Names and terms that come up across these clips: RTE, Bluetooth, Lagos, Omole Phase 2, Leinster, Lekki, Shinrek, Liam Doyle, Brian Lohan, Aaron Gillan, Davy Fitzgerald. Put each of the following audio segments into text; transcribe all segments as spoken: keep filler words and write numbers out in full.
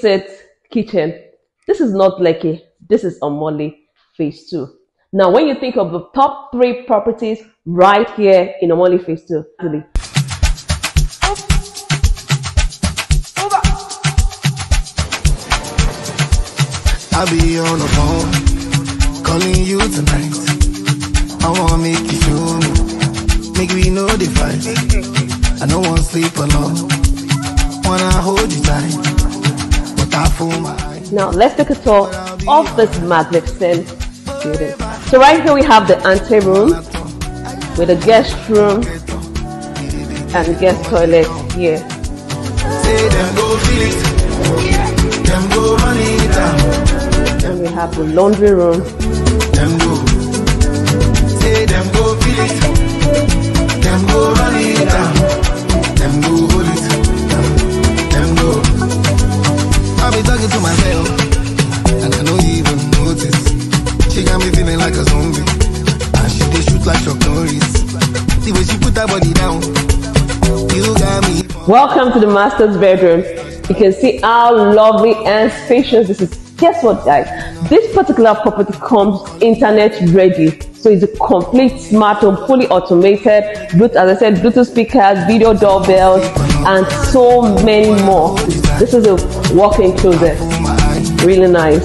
set kitchen. This is not Lekki. This is Omole Phase two. Now, when you think of the top three properties right here in Omole Phase two, really. I'll be on the phone, calling you tonight. I wanna make you feel me, make me no device. I don't wanna sleep alone, wanna hold you tight, but I fool my eyes. Now let's take a tour of this magnificent building. So right here we have the ante room with a guest room and guest toilet here. And we have the laundry room. Welcome to the master's bedroom. You can see how lovely and spacious this is. Guess what, guys? This particular property comes internet ready. So it's a complete smart home, fully automated, as I said, Bluetooth speakers, video doorbells, and so many more. This is a walk-in closet. Really nice.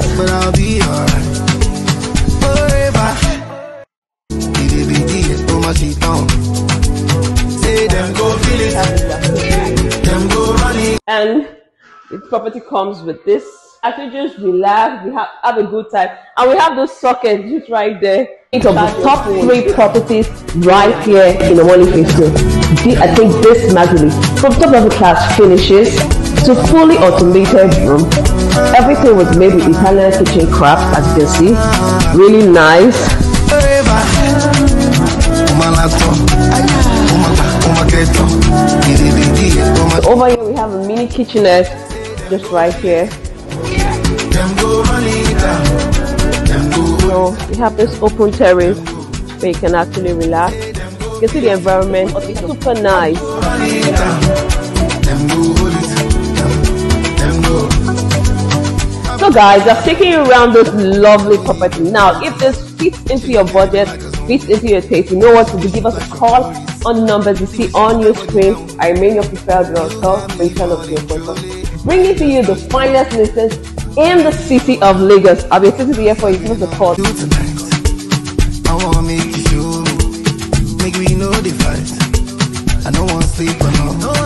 And the property comes with this. Actually, just relax, we have, have a good time, and we have those sockets just right there. It's of the top three properties right here in Omole Phase two. I think this magically, from top level class finishes to fully automated room. Everything was made with Italian kitchen crafts, as you can see. Really nice. So over here we have a mini kitchenette just right here. So we have this open terrace where you can actually relax. You can see the environment, it's super nice. So guys, I've taken you around this lovely property. Now, if this fits into your budget, fits into your taste, you know what to do, give us a call on numbers you see on your screen. I remain your preferred realtor, Rachel of your purpose, bringing to you the finest listings in the city of Lagos. I'll be sitting here for you. Give us a call. I wanna make you feel me, make me no device. I don't wanna sleep alone.